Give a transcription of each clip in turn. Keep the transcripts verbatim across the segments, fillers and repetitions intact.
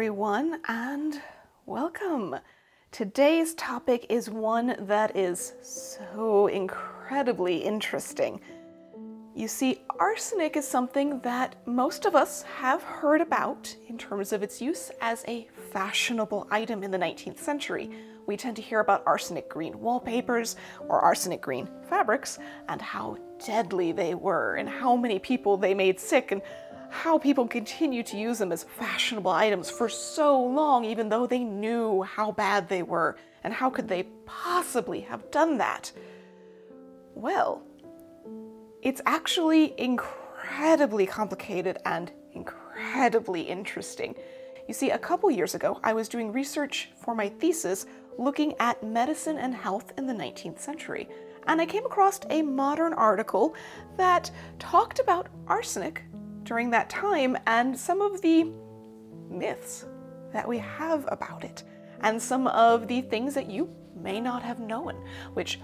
everyone, and welcome. Today's topic is one that is so incredibly interesting. You see, arsenic is something that most of us have heard about in terms of its use as a fashionable item in the nineteenth century. We tend to hear about arsenic green wallpapers or arsenic green fabrics and how deadly they were and how many people they made sick and how people continue to use them as fashionable items for so long, even though they knew how bad they were and how could they possibly have done that? Well, it's actually incredibly complicated and incredibly interesting. You see, a couple years ago, I was doing research for my thesis looking at medicine and health in the nineteenth century, and I came across a modern article that talked about arsenic during that time and some of the myths that we have about it and some of the things that you may not have known, which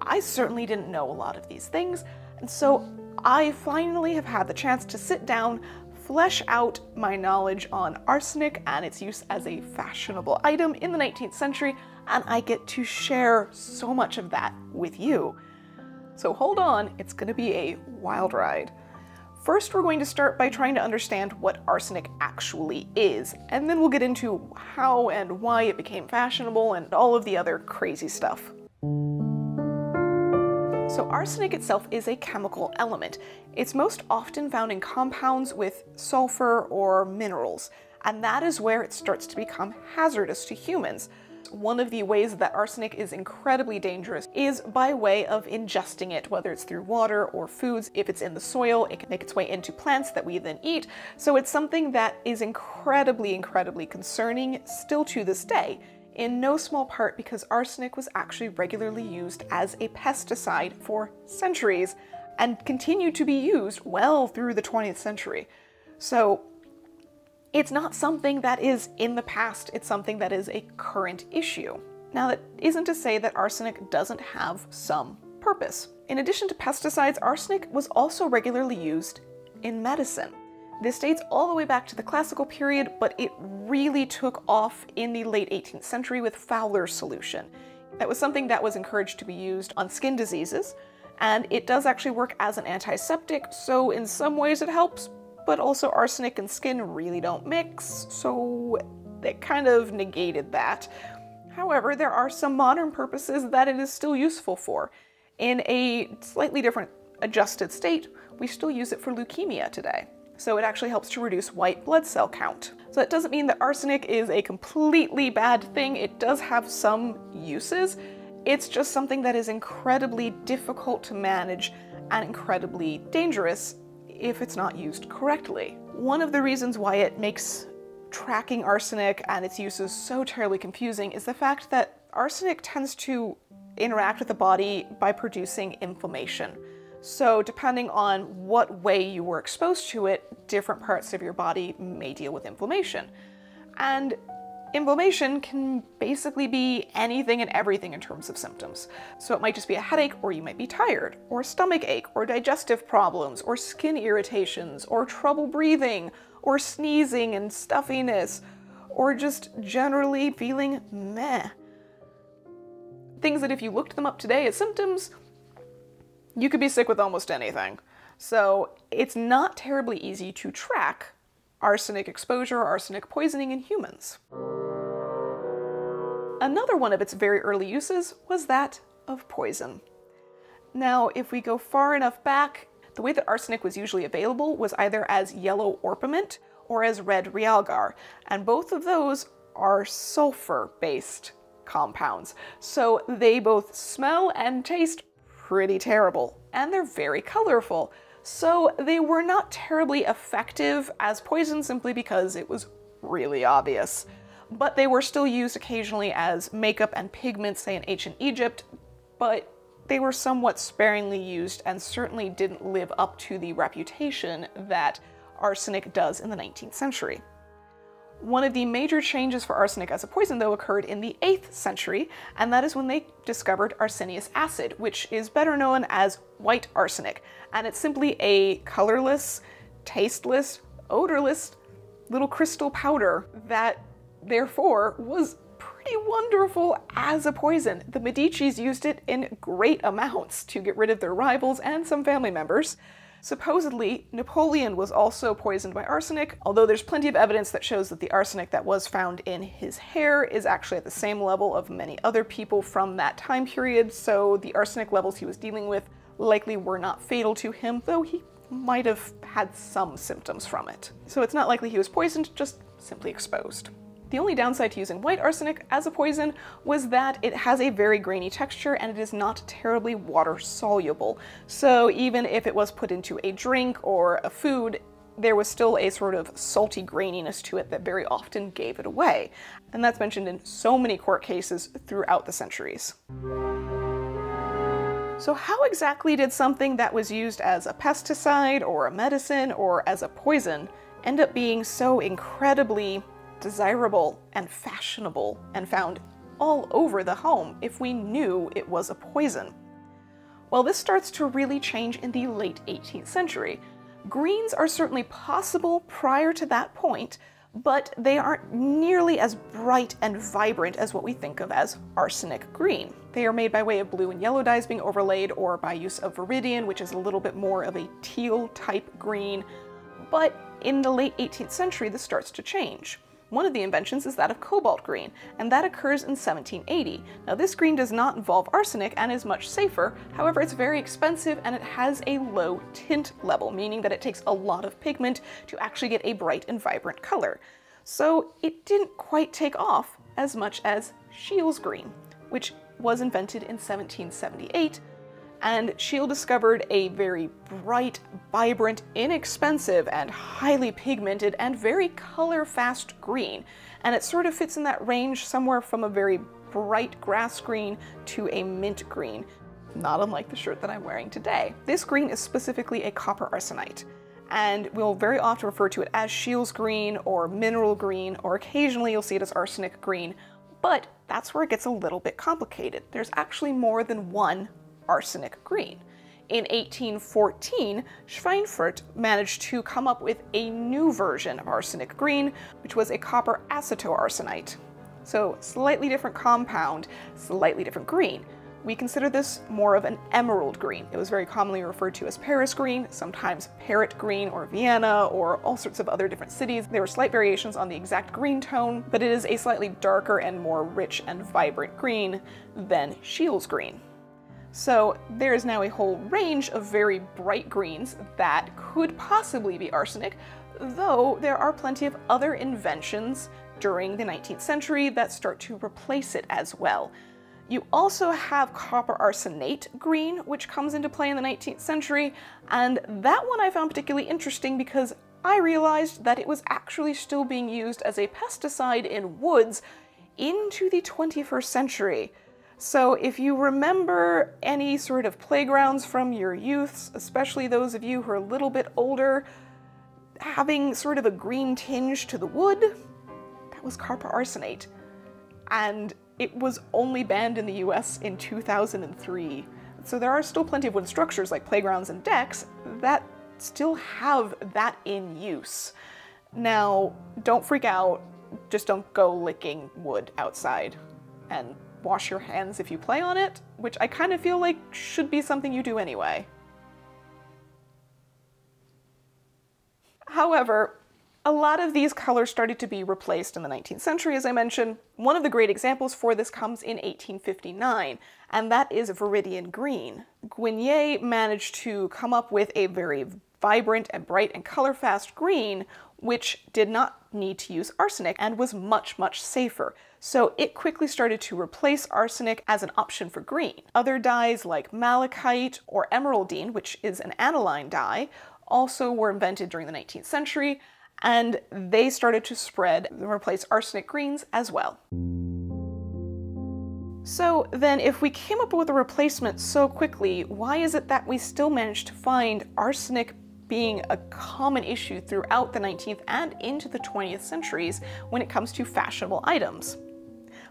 I certainly didn't know a lot of these things. And so I finally have had the chance to sit down, flesh out my knowledge on arsenic and its use as a fashionable item in the nineteenth century, and I get to share so much of that with you. So hold on, it's going to be a wild ride. First, we're going to start by trying to understand what arsenic actually is, and then we'll get into how and why it became fashionable and all of the other crazy stuff. So arsenic itself is a chemical element. It's most often found in compounds with sulfur or minerals, and that is where it starts to become hazardous to humans. One of the ways that arsenic is incredibly dangerous is by way of ingesting it, whether it's through water or foods. If it's in the soil, it can make its way into plants that we then eat. So it's something that is incredibly, incredibly concerning still to this day. In no small part because arsenic was actually regularly used as a pesticide for centuries and continued to be used well through the twentieth century. So it's not something that is in the past, it's something that is a current issue. Now that isn't to say that arsenic doesn't have some purpose. In addition to pesticides, arsenic was also regularly used in medicine. This dates all the way back to the classical period, but it really took off in the late eighteenth century with Fowler's solution. That was something that was encouraged to be used on skin diseases, and it does actually work as an antiseptic, so in some ways it helps, but also arsenic and skin really don't mix, so it kind of negated that. However, there are some modern purposes that it is still useful for. In a slightly different adjusted state, we still use it for leukemia today. So it actually helps to reduce white blood cell count. So that doesn't mean that arsenic is a completely bad thing. It does have some uses. It's just something that is incredibly difficult to manage and incredibly dangerous if it's not used correctly. One of the reasons why it makes tracking arsenic and its uses so terribly confusing is the fact that arsenic tends to interact with the body by producing inflammation. So depending on what way you were exposed to it, different parts of your body may deal with inflammation. And inflammation can basically be anything and everything in terms of symptoms. So it might just be a headache, or you might be tired, or a stomach ache, or digestive problems, or skin irritations, or trouble breathing, or sneezing and stuffiness, or just generally feeling meh. Things that if you looked them up today as symptoms, you could be sick with almost anything. So it's not terribly easy to track arsenic exposure or arsenic poisoning in humans. Another one of its very early uses was that of poison. Now, if we go far enough back, the way that arsenic was usually available was either as yellow Orpiment or as red Realgar, and both of those are sulfur-based compounds. So they both smell and taste pretty terrible, and they're very colorful, so they were not terribly effective as poison simply because it was really obvious. But they were still used occasionally as makeup and pigments, say in ancient Egypt, but they were somewhat sparingly used and certainly didn't live up to the reputation that arsenic does in the nineteenth century. One of the major changes for arsenic as a poison, though, occurred in the eighth century, and that is when they discovered Arsenious Acid, which is better known as white arsenic, and it's simply a colorless, tasteless, odorless little crystal powder that therefore was pretty wonderful as a poison. The Medicis used it in great amounts to get rid of their rivals and some family members. Supposedly, Napoleon was also poisoned by arsenic, although there's plenty of evidence that shows that the arsenic that was found in his hair is actually at the same level of many other people from that time period, so the arsenic levels he was dealing with likely were not fatal to him, though he might have had some symptoms from it. So it's not likely he was poisoned, just simply exposed. The only downside to using white arsenic as a poison was that it has a very grainy texture and it is not terribly water soluble. So even if it was put into a drink or a food, there was still a sort of salty graininess to it that very often gave it away. And that's mentioned in so many court cases throughout the centuries. So how exactly did something that was used as a pesticide or a medicine or as a poison end up being so incredibly desirable and fashionable and found all over the home if we knew it was a poison? Well, this starts to really change in the late eighteenth century. Greens are certainly possible prior to that point, but they aren't nearly as bright and vibrant as what we think of as arsenic green. They are made by way of blue and yellow dyes being overlaid or by use of Viridian, which is a little bit more of a teal type green. But in the late eighteenth century, this starts to change. One of the inventions is that of cobalt green, and that occurs in seventeen eighty. Now, this green does not involve arsenic and is much safer. However, it's very expensive and it has a low tint level, meaning that it takes a lot of pigment to actually get a bright and vibrant color. So it didn't quite take off as much as Scheele's green, which was invented in seventeen seventy-eight, and Scheele discovered a very bright, vibrant, inexpensive, and highly pigmented and very color-fast green. And it sort of fits in that range somewhere from a very bright grass green to a mint green, not unlike the shirt that I'm wearing today. This green is specifically a copper arsenite, and we'll very often refer to it as Scheele's green or mineral green, or occasionally you'll see it as arsenic green, but that's where it gets a little bit complicated. There's actually more than one arsenic green. In eighteen fourteen, Schweinfurt managed to come up with a new version of arsenic green, which was a copper acetoarsenite. So slightly different compound, slightly different green. We consider this more of an emerald green. It was very commonly referred to as Paris green, sometimes Parrot green or Vienna or all sorts of other different cities. There were slight variations on the exact green tone, but it is a slightly darker and more rich and vibrant green than Scheele's green. So there is now a whole range of very bright greens that could possibly be arsenic, though there are plenty of other inventions during the nineteenth century that start to replace it as well. You also have copper arsenate green, which comes into play in the nineteenth century, and that one I found particularly interesting because I realized that it was actually still being used as a pesticide in woods into the twenty-first century. So if you remember any sort of playgrounds from your youths, especially those of you who are a little bit older, having sort of a green tinge to the wood, that was copper arsenate. And it was only banned in the U S in two thousand three. So there are still plenty of wooden structures like playgrounds and decks that still have that in use. Now, don't freak out, just don't go licking wood outside, and wash your hands if you play on it, which I kind of feel like should be something you do anyway. However, a lot of these colors started to be replaced in the nineteenth century, as I mentioned. One of the great examples for this comes in eighteen fifty-nine, and that is Viridian Green. Guignet managed to come up with a very vibrant and bright and color-fast green, which did not need to use arsenic and was much, much safer. So it quickly started to replace arsenic as an option for green. Other dyes like malachite or emeraldine, which is an aniline dye, also were invented during the nineteenth century, and they started to spread and replace arsenic greens as well. So then if we came up with a replacement so quickly, why is it that we still managed to find arsenic being a common issue throughout the nineteenth and into the twentieth centuries when it comes to fashionable items?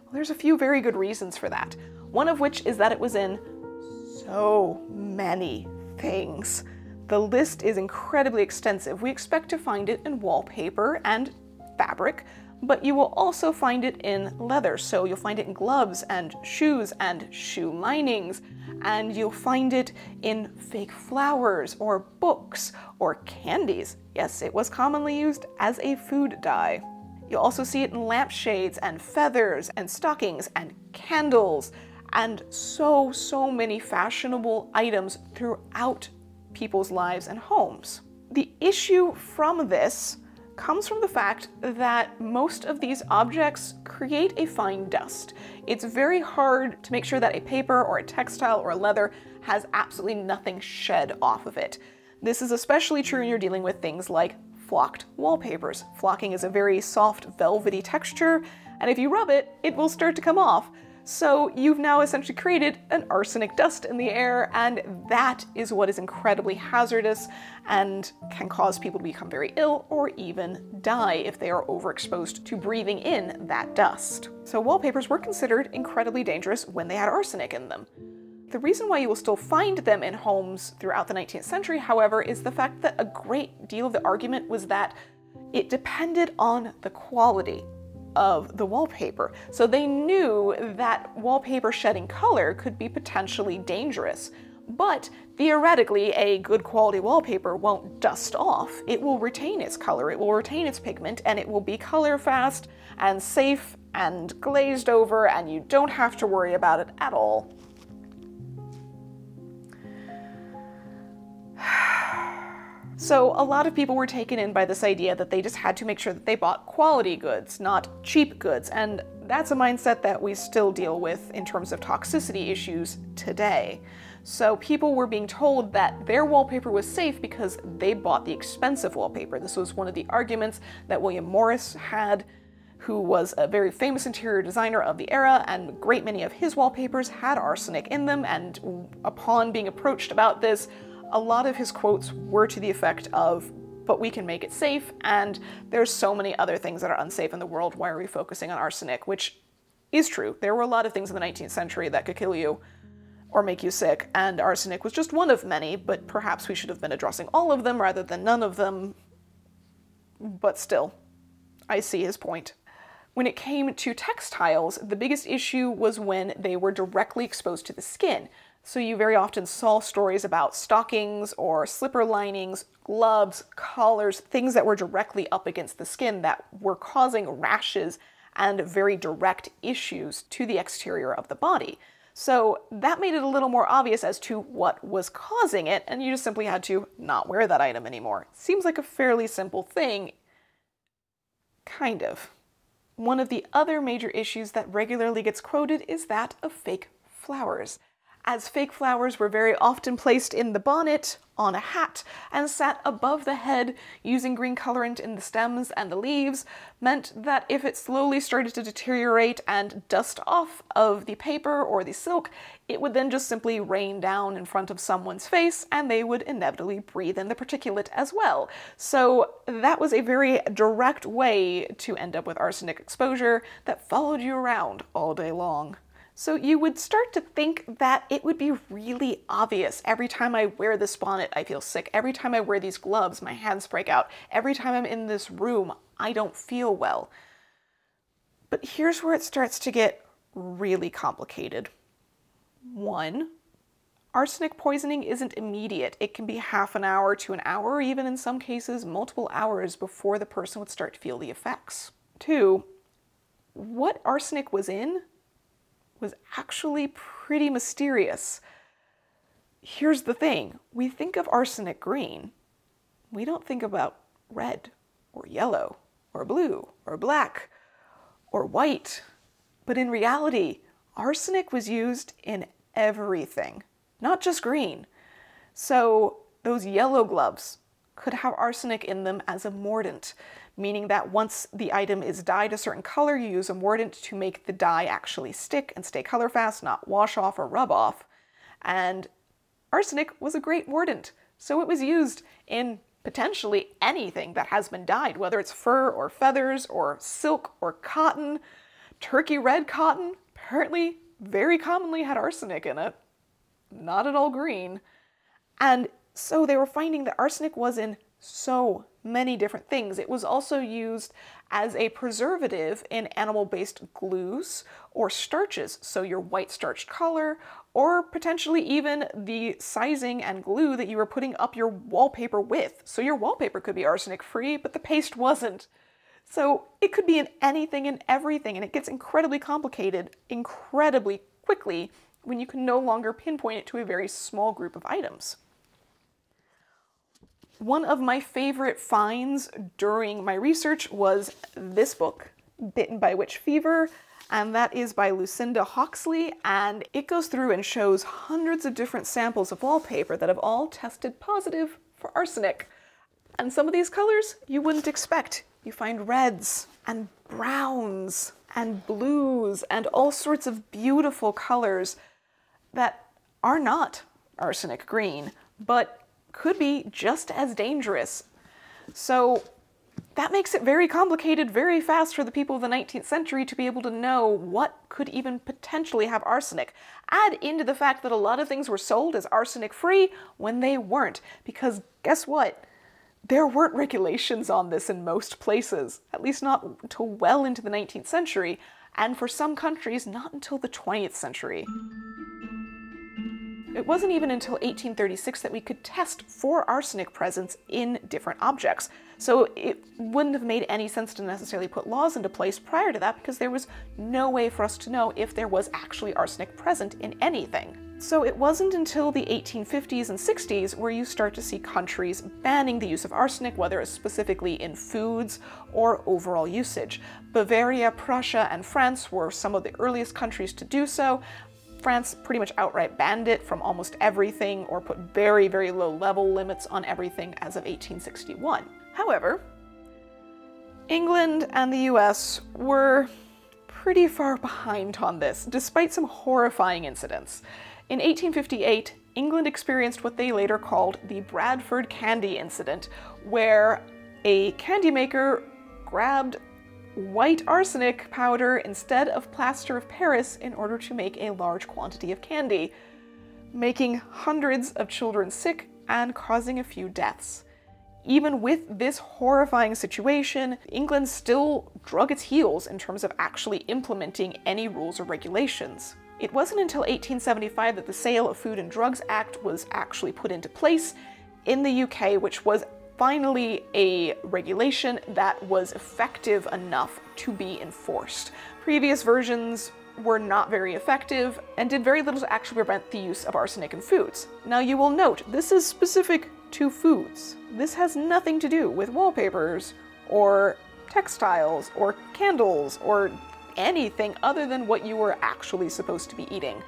Well, there's a few very good reasons for that. One of which is that it was in so many things. The list is incredibly extensive. We expect to find it in wallpaper and fabric, but you will also find it in leather. So you'll find it in gloves and shoes and shoe linings, and you'll find it in fake flowers or books or candies. Yes, it was commonly used as a food dye. You'll also see it in lampshades and feathers and stockings and candles and so, so many fashionable items throughout people's lives and homes. The issue from this comes from the fact that most of these objects create a fine dust. It's very hard to make sure that a paper or a textile or a leather has absolutely nothing shed off of it. This is especially true when you're dealing with things like flocked wallpapers. Flocking is a very soft, velvety texture, and if you rub it, it will start to come off. So you've now essentially created an arsenic dust in the air, and that is what is incredibly hazardous and can cause people to become very ill or even die if they are overexposed to breathing in that dust. So wallpapers were considered incredibly dangerous when they had arsenic in them. The reason why you will still find them in homes throughout the nineteenth century, however, is the fact that a great deal of the argument was that it depended on the quality of the wallpaper. So they knew that wallpaper shedding color could be potentially dangerous, but theoretically a good quality wallpaper won't dust off. It will retain its color, it will retain its pigment, and it will be color fast and safe and glazed over, and you don't have to worry about it at all. So a lot of people were taken in by this idea that they just had to make sure that they bought quality goods, not cheap goods, and that's a mindset that we still deal with in terms of toxicity issues today. So people were being told that their wallpaper was safe because they bought the expensive wallpaper. This was one of the arguments that William Morris had, who was a very famous interior designer of the era, and a great many of his wallpapers had arsenic in them, and upon being approached about this, a lot of his quotes were to the effect of, but we can make it safe, and there's so many other things that are unsafe in the world, why are we focusing on arsenic? Which is true. There were a lot of things in the nineteenth century that could kill you or make you sick, and arsenic was just one of many, but perhaps we should have been addressing all of them rather than none of them. But still, I see his point. When it came to textiles, the biggest issue was when they were directly exposed to the skin. So you very often saw stories about stockings or slipper linings, gloves, collars, things that were directly up against the skin that were causing rashes and very direct issues to the exterior of the body. So that made it a little more obvious as to what was causing it, and you just simply had to not wear that item anymore. Seems like a fairly simple thing, kind of. One of the other major issues that regularly gets quoted is that of fake flowers, as fake flowers were very often placed in the bonnet, on a hat, and sat above the head using green colorant in the stems and the leaves, meant that if it slowly started to deteriorate and dust off of the paper or the silk, it would then just simply rain down in front of someone's face, and they would inevitably breathe in the particulate as well. So that was a very direct way to end up with arsenic exposure that followed you around all day long. So you would start to think that it would be really obvious. Every time I wear this bonnet, I feel sick. Every time I wear these gloves, my hands break out. Every time I'm in this room, I don't feel well. But here's where it starts to get really complicated. One, arsenic poisoning isn't immediate. It can be half an hour to an hour, or even in some cases, multiple hours before the person would start to feel the effects. Two, what arsenic was in was actually pretty mysterious. Here's the thing, we think of arsenic green. We don't think about red or yellow or blue or black or white. But in reality, arsenic was used in everything, not just green. So those yellow gloves could have arsenic in them as a mordant, meaning that once the item is dyed a certain color, you use a mordant to make the dye actually stick and stay color fast, not wash off or rub off. And arsenic was a great mordant, so it was used in potentially anything that has been dyed, whether it's fur or feathers or silk or cotton. Turkey red cotton apparently very commonly had arsenic in it, not at all green. And so they were finding that arsenic was in so many different things. It was also used as a preservative in animal-based glues or starches, so your white starch color, or potentially even the sizing and glue that you were putting up your wallpaper with. So your wallpaper could be arsenic-free, but the paste wasn't. So it could be in anything and everything, and it gets incredibly complicated incredibly quickly when you can no longer pinpoint it to a very small group of items. One of my favorite finds during my research was this book, Bitten by Witch Fever, and that is by Lucinda Hawksley, and it goes through and shows hundreds of different samples of wallpaper that have all tested positive for arsenic. And some of these colors you wouldn't expect. You find reds and browns and blues and all sorts of beautiful colors that are not arsenic green, but could be just as dangerous. So that makes it very complicated very fast for the people of the nineteenth century to be able to know what could even potentially have arsenic. Add into the fact that a lot of things were sold as arsenic-free when they weren't, because guess what? There weren't regulations on this in most places, at least not until well into the nineteenth century, and for some countries not until the twentieth century. It wasn't even until eighteen thirty-six that we could test for arsenic presence in different objects, so it wouldn't have made any sense to necessarily put laws into place prior to that, because there was no way for us to know if there was actually arsenic present in anything. So it wasn't until the eighteen fifties and sixties where you start to see countries banning the use of arsenic, whether it's specifically in foods or overall usage. Bavaria, Prussia, and France were some of the earliest countries to do so. France pretty much outright banned it from almost everything, or put very, very low level limits on everything as of eighteen sixty-one. However, England and the U S were pretty far behind on this, despite some horrifying incidents. In eighteen fifty-eight, England experienced what they later called the Bradford Candy Incident, where a candy maker grabbed white arsenic powder instead of plaster of Paris in order to make a large quantity of candy, making hundreds of children sick and causing a few deaths. Even with this horrifying situation, England still drug its heels in terms of actually implementing any rules or regulations. It wasn't until eighteen seventy-five that the Sale of Food and Drugs Act was actually put into place in the U K, which was finally a regulation that was effective enough to be enforced. Previous versions were not very effective and did very little to actually prevent the use of arsenic in foods. Now you will note, this is specific to foods. This has nothing to do with wallpapers or textiles or candles or anything other than what you were actually supposed to be eating.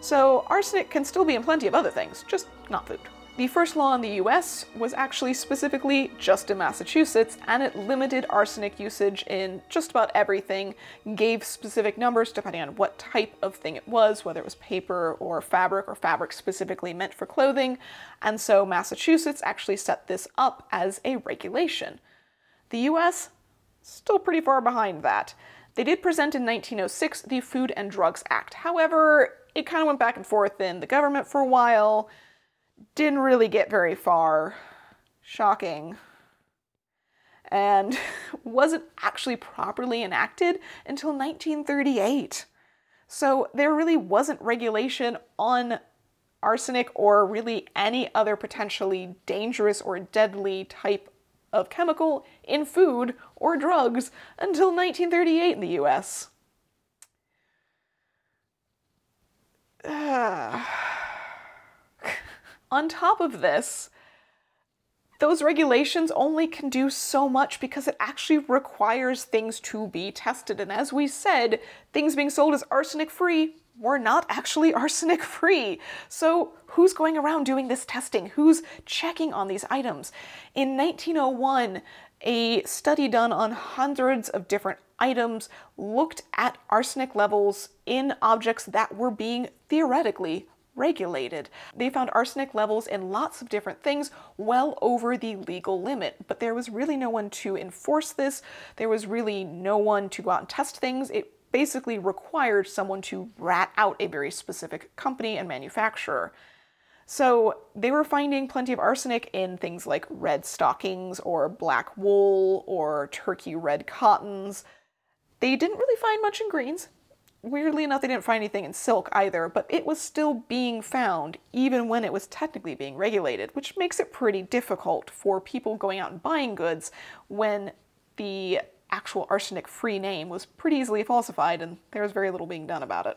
So arsenic can still be in plenty of other things, just not food. The first law in the U S was actually specifically just in Massachusetts, and it limited arsenic usage in just about everything, gave specific numbers depending on what type of thing it was, whether it was paper or fabric, or fabric specifically meant for clothing, and so Massachusetts actually set this up as a regulation. The U S, still pretty far behind that. They did present in nineteen oh six the Food and Drugs Act. However, it kind of went back and forth in the government for a while, didn't really get very far, shocking, and wasn't actually properly enacted until nineteen thirty-eight. So there really wasn't regulation on arsenic or really any other potentially dangerous or deadly type of chemical in food or drugs until nineteen thirty-eight in the U S. Uh. On top of this, those regulations only can do so much because it actually requires things to be tested. And as we said, things being sold as arsenic-free were not actually arsenic-free. So who's going around doing this testing? Who's checking on these items? In nineteen oh one, a study done on hundreds of different items looked at arsenic levels in objects that were being theoretically regulated. They found arsenic levels in lots of different things well over the legal limit, but there was really no one to enforce this. There was really no one to go out and test things. It basically required someone to rat out a very specific company and manufacturer. So they were finding plenty of arsenic in things like red stockings or black wool or turkey red cottons. They didn't really find much in greens. Weirdly enough, they didn't find anything in silk either, but it was still being found even when it was technically being regulated, which makes it pretty difficult for people going out and buying goods when the actual arsenic-free name was pretty easily falsified and there was very little being done about it.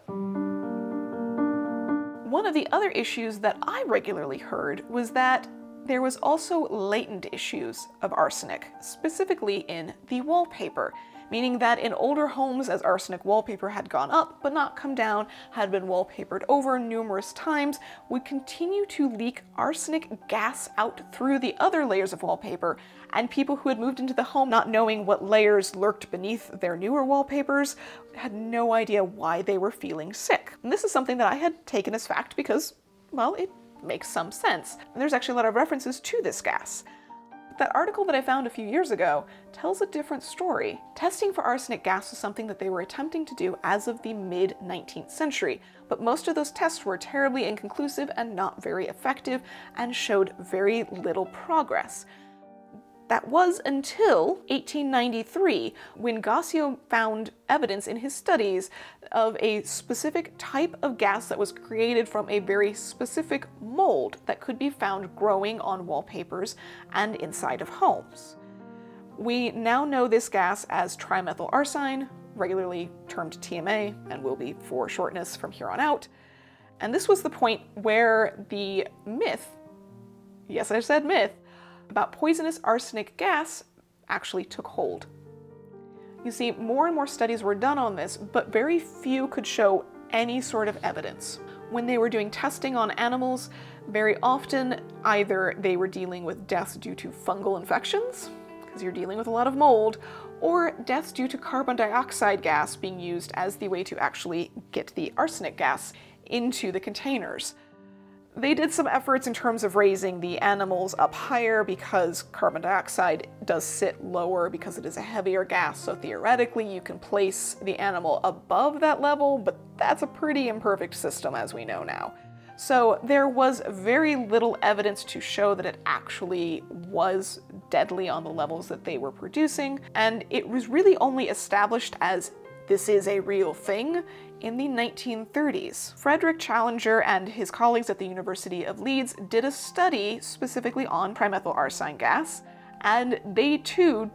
One of the other issues that I regularly heard was that there was also latent issues of arsenic, specifically in the wallpaper, meaning that in older homes, as arsenic wallpaper had gone up but not come down, had been wallpapered over numerous times, would continue to leak arsenic gas out through the other layers of wallpaper, and people who had moved into the home not knowing what layers lurked beneath their newer wallpapers had no idea why they were feeling sick. And this is something that I had taken as fact because, well, it makes some sense. And there's actually a lot of references to this gas. That article that I found a few years ago tells a different story. Testing for arsenic gas was something that they were attempting to do as of the mid nineteenth century, but most of those tests were terribly inconclusive and not very effective and showed very little progress. That was until eighteen ninety-three, when Goscio found evidence in his studies of a specific type of gas that was created from a very specific mold that could be found growing on wallpapers and inside of homes. We now know this gas as trimethylarsine, regularly termed T M A, and will be for shortness from here on out. And this was the point where the myth, yes, I said myth, about poisonous arsenic gas actually took hold. You see, more and more studies were done on this, but very few could show any sort of evidence. When they were doing testing on animals, very often either they were dealing with deaths due to fungal infections, because you're dealing with a lot of mold, or deaths due to carbon dioxide gas being used as the way to actually get the arsenic gas into the containers. They did some efforts in terms of raising the animals up higher because carbon dioxide does sit lower because it is a heavier gas, so theoretically you can place the animal above that level, but that's a pretty imperfect system as we know now. So there was very little evidence to show that it actually was deadly on the levels that they were producing, and it was really only established as this is a real thing in the nineteen thirties. Frederick Challenger and his colleagues at the University of Leeds did a study specifically on trimethylarsine gas, and they too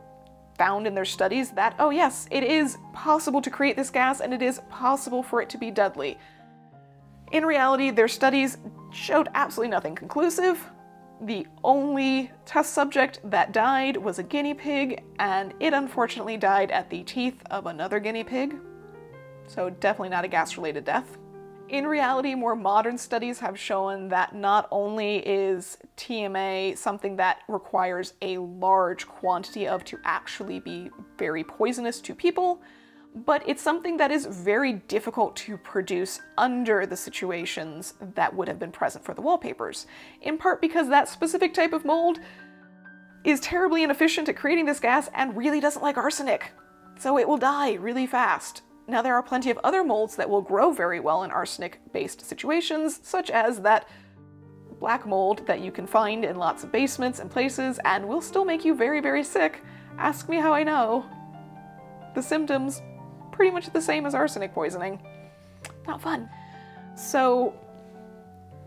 found in their studies that, oh yes, it is possible to create this gas and it is possible for it to be deadly. In reality, their studies showed absolutely nothing conclusive. The only test subject that died was a guinea pig, and it unfortunately died at the teeth of another guinea pig, so definitely not a gas-related death. In reality, more modern studies have shown that not only is T M A something that requires a large quantity of to actually be very poisonous to people, but it's something that is very difficult to produce under the situations that would have been present for the wallpapers, in part because that specific type of mold is terribly inefficient at creating this gas and really doesn't like arsenic, so it will die really fast. Now, there are plenty of other molds that will grow very well in arsenic-based situations, such as that black mold that you can find in lots of basements and places and will still make you very, very sick. Ask me how I know. The symptoms pretty much the same as arsenic poisoning. Not fun. So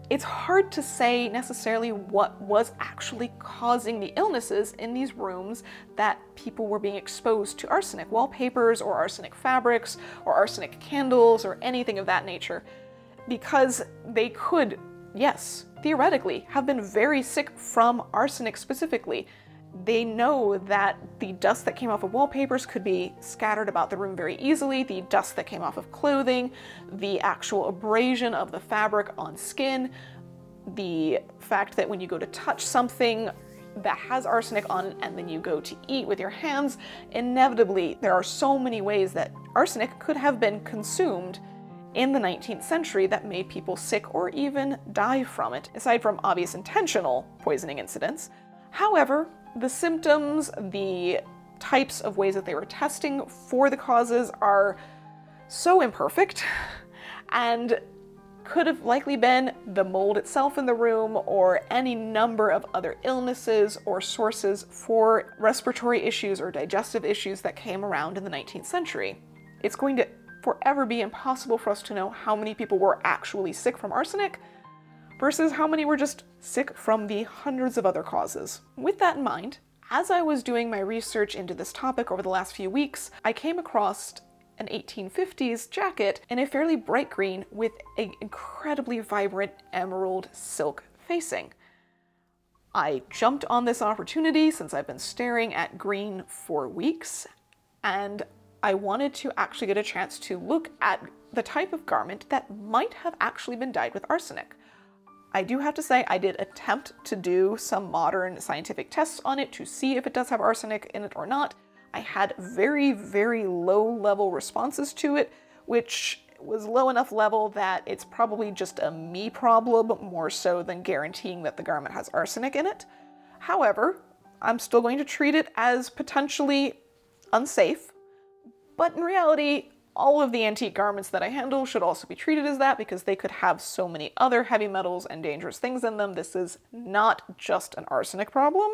it's hard to say necessarily what was actually causing the illnesses in these rooms that people were being exposed to arsenic wallpapers or arsenic fabrics or arsenic candles or anything of that nature, because they could, yes, theoretically have been very sick from arsenic specifically. They know that the dust that came off of wallpapers could be scattered about the room very easily, the dust that came off of clothing, the actual abrasion of the fabric on skin, the fact that when you go to touch something that has arsenic on it and then you go to eat with your hands, inevitably there are so many ways that arsenic could have been consumed in the nineteenth century that made people sick or even die from it, aside from obvious intentional poisoning incidents. However, the symptoms, the types of ways that they were testing for the causes are so imperfect and could have likely been the mold itself in the room or any number of other illnesses or sources for respiratory issues or digestive issues that came around in the nineteenth century. It's going to forever be impossible for us to know how many people were actually sick from arsenic versus how many were just sick from the hundreds of other causes. With that in mind, as I was doing my research into this topic over the last few weeks, I came across an eighteen fifties jacket in a fairly bright green with an incredibly vibrant emerald silk facing. I jumped on this opportunity since I've been staring at green for weeks, and I wanted to actually get a chance to look at the type of garment that might have actually been dyed with arsenic. I do have to say I did attempt to do some modern scientific tests on it to see if it does have arsenic in it or not. I had very, very low level responses to it, which was low enough level that it's probably just a me problem more so than guaranteeing that the garment has arsenic in it. However, I'm still going to treat it as potentially unsafe, but in reality, all of the antique garments that I handle should also be treated as that because they could have so many other heavy metals and dangerous things in them. This is not just an arsenic problem.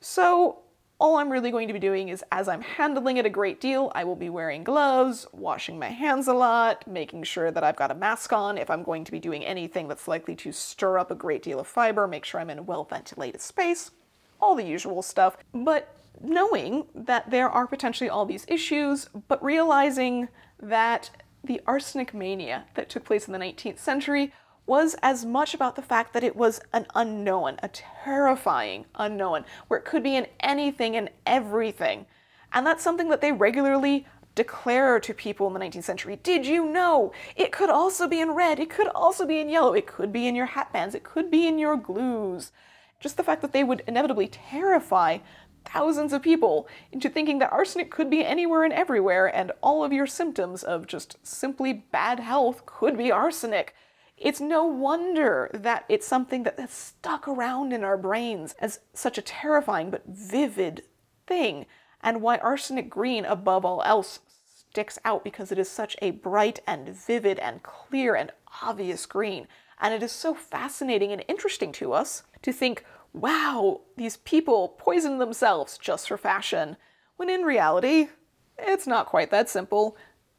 So all I'm really going to be doing is, as I'm handling it a great deal, I will be wearing gloves, washing my hands a lot, making sure that I've got a mask on. If I'm going to be doing anything that's likely to stir up a great deal of fiber, make sure I'm in a well-ventilated space, all the usual stuff. But knowing that there are potentially all these issues, but realizing that the arsenic mania that took place in the nineteenth century was as much about the fact that it was an unknown, a terrifying unknown, where it could be in anything and everything. And that's something that they regularly declare to people in the nineteenth century. Did you know? It could also be in red, it could also be in yellow, it could be in your hat bands, it could be in your glues. Just the fact that they would inevitably terrify thousands of people into thinking that arsenic could be anywhere and everywhere, and all of your symptoms of just simply bad health could be arsenic. It's no wonder that it's something that has stuck around in our brains as such a terrifying but vivid thing, and why arsenic green above all else sticks out because it is such a bright and vivid and clear and obvious green. And it is so fascinating and interesting to us to think, wow, these people poison themselves just for fashion, when in reality, it's not quite that simple.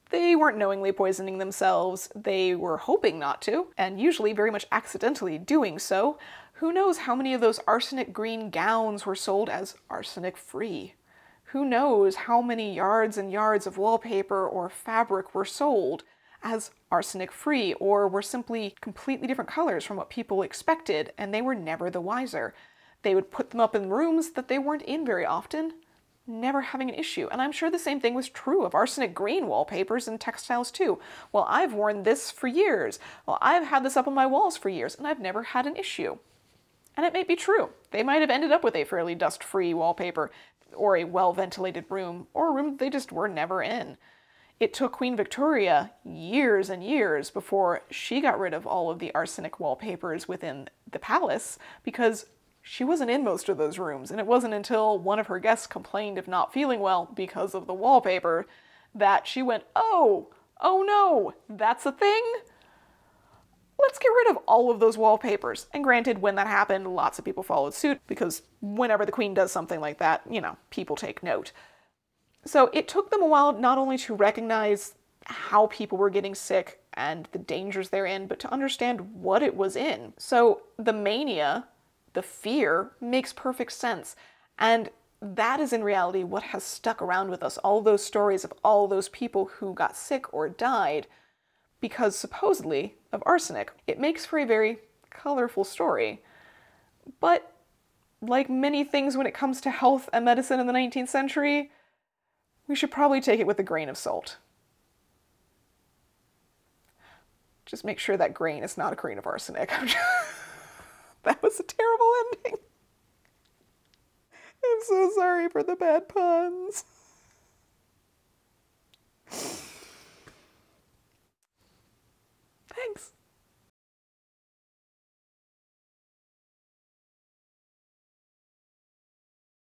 They weren't knowingly poisoning themselves, they were hoping not to, and usually very much accidentally doing so. Who knows how many of those arsenic green gowns were sold as arsenic-free? Who knows how many yards and yards of wallpaper or fabric were sold as arsenic-free, or were simply completely different colors from what people expected, and they were never the wiser. They would put them up in rooms that they weren't in very often, never having an issue. And I'm sure the same thing was true of arsenic green wallpapers and textiles too. Well, I've worn this for years. Well, I've had this up on my walls for years, and I've never had an issue. And it may be true. They might have ended up with a fairly dust-free wallpaper, or a well-ventilated room, or a room they just were never in. It took Queen Victoria years and years before she got rid of all of the arsenic wallpapers within the palace because she wasn't in most of those rooms, and it wasn't until one of her guests complained of not feeling well because of the wallpaper that she went, oh, oh no, that's a thing? Let's get rid of all of those wallpapers. And granted, when that happened, lots of people followed suit because whenever the Queen does something like that, you know, people take note. So it took them a while not only to recognize how people were getting sick and the dangers they're in, but to understand what it was in. So the mania, the fear, makes perfect sense. And that is in reality what has stuck around with us, all those stories of all those people who got sick or died because supposedly of arsenic. It makes for a very colorful story, but like many things when it comes to health and medicine in the nineteenth century, we should probably take it with a grain of salt. Just make sure that grain is not a grain of arsenic. That was a terrible ending. I'm so sorry for the bad puns. Thanks.